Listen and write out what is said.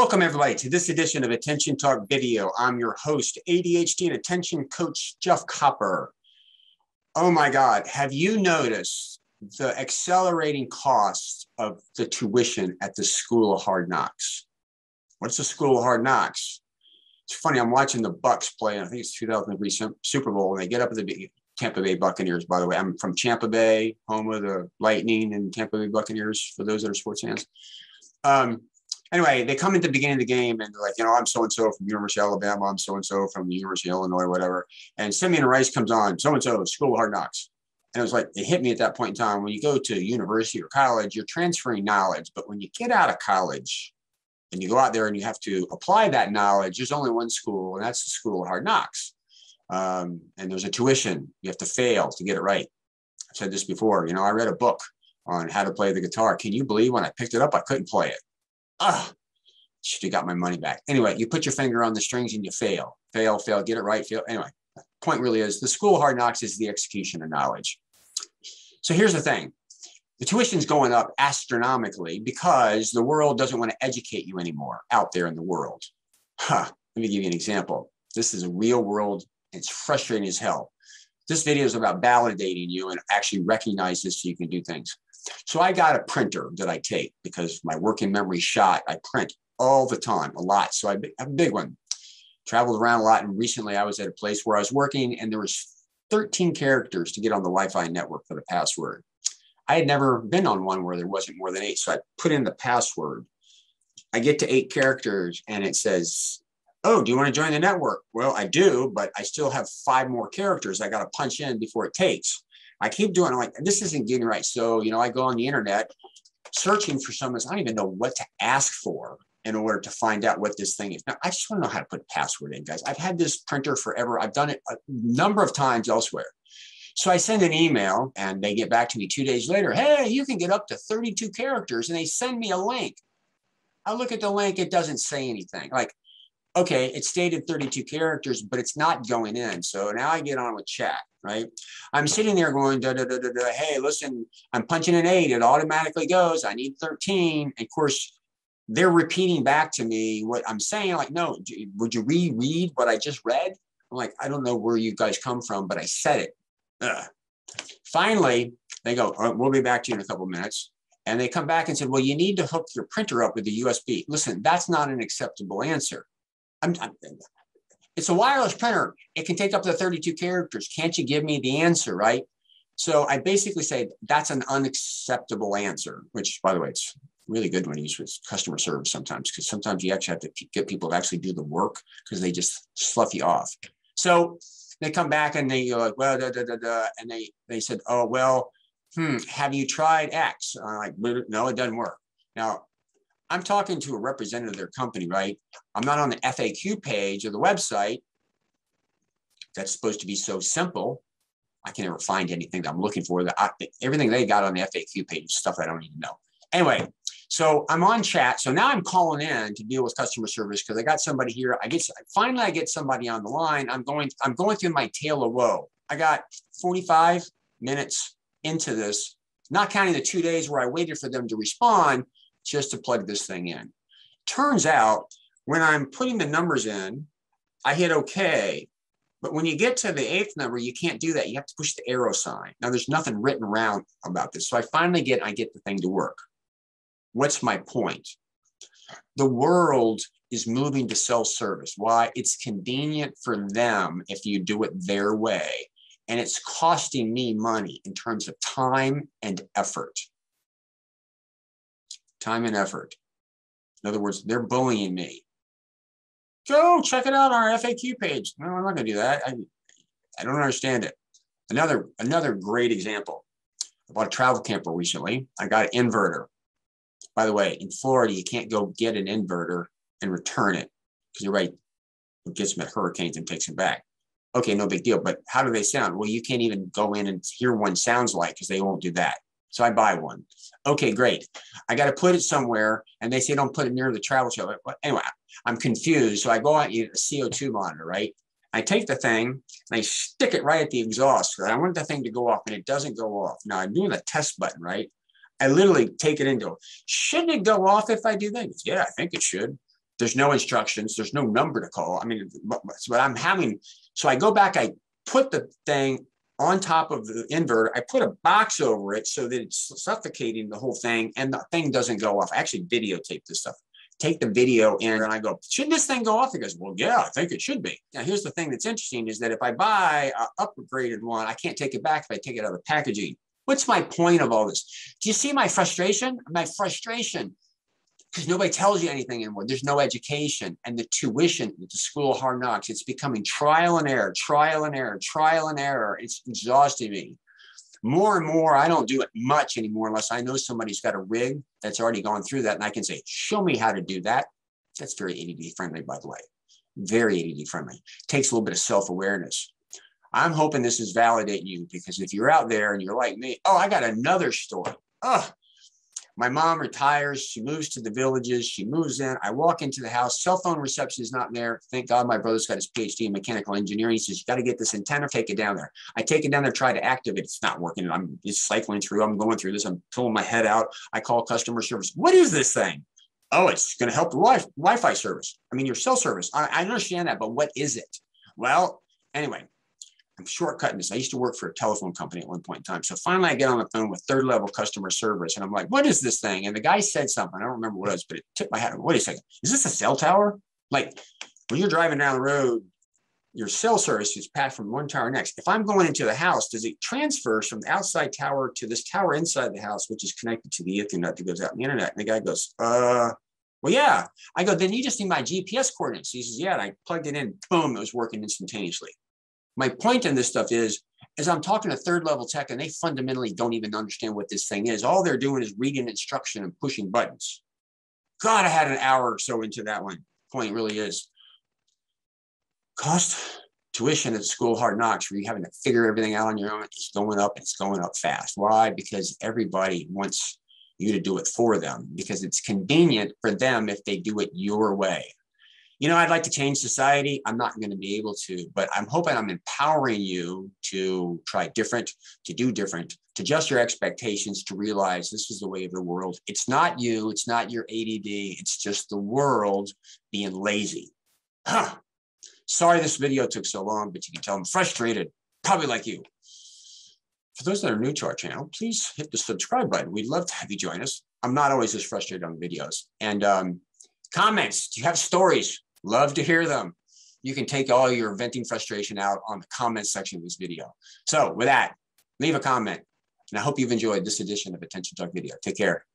Welcome everybody to this edition of Attention Talk Video. I'm your host, ADHD and attention coach, Jeff Copper. Oh my God, have you noticed the accelerating cost of the tuition at the School of Hard Knocks? What's the School of Hard Knocks? It's funny, I'm watching the Bucs play, and I think it's 2003 Super Bowl, and they get up at the Tampa Bay Buccaneers, by the way. I'm from Tampa Bay, home of the Lightning and Tampa Bay Buccaneers, for those that are sports fans. Anyway, they come at the beginning of the game and they're like, you know, I'm so-and-so from University of Alabama. I'm so-and-so from the University of Illinois, whatever. And Simeon Rice comes on, so-and-so, School of Hard Knocks. And it was like, it hit me at that point in time. When you go to university or college, you're transferring knowledge. But when you get out of college and you go out there and you have to apply that knowledge, there's only one school, and that's the School of Hard Knocks. And there's a tuition. You have to fail to get it right. I've said this before. You know, I read a book on how to play the guitar. Can you believe when I picked it up, I couldn't play it? Oh, should have got my money back. Anyway, you put your finger on the strings and you fail. Fail, fail, get it right, fail. Anyway, the point really is the School of Hard Knocks is the execution of knowledge. So here's the thing. The tuition's going up astronomically because the world doesn't want to educate you anymore out there in the world. Let me give you an example. This is a real world. It's frustrating as hell. This video is about validating you and actually recognize this so you can do things. So I got a printer that I take because my working memory shot. I print all the time, a lot. So I have a big one. Traveled around a lot. And recently I was at a place where I was working and there was 13 characters to get on the Wi-Fi network for the password. I had never been on one where there wasn't more than 8. So I put in the password. I get to 8 characters and it says, oh, do you want to join the network? Well, I do, but I still have 5 more characters I got to punch in before it takes. I keep doing, I'm like, this isn't getting right. So, you know, I go on the internet searching for someone. I don't even know what to ask for in order to find out what this thing is. Now, I just want to know how to put a password in, guys. I've had this printer forever. I've done it a number of times elsewhere. So I send an email and they get back to me 2 days later. Hey, you can get up to 32 characters. And they send me a link. I look at the link. It doesn't say anything. Like, okay, it stated 32 characters, but it's not going in. So now I get on with chat, right? I'm sitting there going, da, da, da, da, da. Hey, listen, I'm punching an 8. It automatically goes. I need 13. And of course, they're repeating back to me what I'm saying. Like, no, would you reread what I just read? I'm like, I don't know where you guys come from, but I said it. Ugh. Finally, they go, all right, we'll be back to you in a couple of minutes. And they come back and said, well, you need to hook your printer up with the USB. Listen, that's not an acceptable answer. It's a wireless printer. It can take up to 32 characters. Can't you give me the answer, right? So I basically say that's an unacceptable answer, which, by the way, it's really good when you use with customer service sometimes, because sometimes you actually have to get people to actually do the work because they just slough you off. So they come back and they go, well, da, da, da, da, and they said, oh, well, have you tried X? And I'm like, no, it doesn't work. Now, I'm talking to a representative of their company, right? I'm not on the FAQ page of the website. That's supposed to be so simple. I can never find anything that I'm looking for. Everything they got on the FAQ page is stuff I don't even know. Anyway, so I'm on chat. So now I'm calling in to deal with customer service because I got somebody here. I finally get somebody on the line. I'm going through my tale of woe. I got 45 minutes into this, not counting the 2 days where I waited for them to respond, just to plug this thing in. Turns out when I'm putting the numbers in, I hit OK. But when you get to the 8th number, you can't do that. You have to push the arrow sign. Now there's nothing written around about this. So I finally get the thing to work. What's my point? The world is moving to self-service. Why? It's convenient for them if you do it their way. And it's costing me money in terms of time and effort. Time and effort. In other words, they're bullying me. Go check it out on our FAQ page. No, I'm not going to do that. I don't understand it. Another great example. I bought a travel camper recently. I got an inverter. By the way, in Florida, you can't go get an inverter and return it because you're right. It gets them at hurricanes and takes them back. Okay, no big deal. But how do they sound? Well, you can't even go in and hear one sounds like because they won't do that. So I buy one. Okay, great. I got to put it somewhere. And they say, don't put it near the travel trailer. But anyway, I'm confused. So I go out, you know, a CO2 monitor, right? I take the thing and I stick it right at the exhaust. I want the thing to go off and it doesn't go off. Now I'm doing the test button, right? I literally take it and go, shouldn't it go off if I do that? Yeah, I think it should. There's no instructions. There's no number to call. I mean, but I'm having, so I go back, I put the thing on top of the inverter. I put a box over it so that it's suffocating the whole thing and the thing doesn't go off. I actually videotape this stuff. Take the video in and I go, shouldn't this thing go off? He goes, well, yeah, I think it should be. Now, here's the thing that's interesting is that if I buy an upgraded one, I can't take it back if I take it out of the packaging. What's my point of all this? Do you see my frustration? My frustration, because nobody tells you anything anymore. There's no education, and the tuition at the School of Hard Knocks, it's becoming trial and error, trial and error, trial and error. It's exhausting me. More and more, I don't do it much anymore unless I know somebody's got a rig that's already gone through that, and I can say, show me how to do that. That's very ADD friendly, by the way, very ADD friendly. Takes a little bit of self-awareness. I'm hoping this is validating you, because if you're out there and you're like me, oh, I got another story. Oh, my mom retires. She moves to the villages. She moves in. I walk into the house. Cell phone reception is not there. Thank God my brother's got his PhD in mechanical engineering. He says, you got to get this antenna, take it down there. I take it down there, try to activate it. It's not working. It's cycling through. I'm going through this. I'm pulling my head out. I call customer service. What is this thing? Oh, it's going to help the Wi-Fi service. I mean, your cell service. I understand that, but what is it? Well, anyway. I'm shortcutting this. I used to work for a telephone company at one point in time. So finally I get on the phone with third level customer service and I'm like, what is this thing? And the guy said something. I don't remember what it was, but it tipped my hat. Wait a second. Is this a cell tower? Like when you're driving down the road, your cell service is passed from one tower next. If I'm going into the house, does it transfers from the outside tower to this tower inside the house, which is connected to the Ethernet that goes out in the internet? And the guy goes, well, yeah. I go, then you just need my GPS coordinates. He says, yeah. And I plugged it in. Boom. It was working instantaneously. My point in this stuff is, as I'm talking to third level tech and they fundamentally don't even understand what this thing is. All they're doing is reading instruction and pushing buttons. God, I had an hour or so into that one. Point really is cost tuition at School Hard Knocks, where you're having to figure everything out on your own. It's going up and it's going up fast. Why? Because everybody wants you to do it for them because it's convenient for them if they do it your way. You know, I'd like to change society. I'm not going to be able to, but I'm hoping I'm empowering you to try different, to do different, to adjust your expectations, to realize this is the way of the world. It's not you. It's not your ADD. It's just the world being lazy. Huh. Sorry this video took so long, but you can tell I'm frustrated, probably like you. For those that are new to our channel, please hit the subscribe button. We'd love to have you join us. I'm not always as frustrated on videos. And comments, do you have stories? Love to hear them. You can take all your venting frustration out on the comment section of this video. So with that, leave a comment. And I hope you've enjoyed this edition of Attention Talk Video. Take care.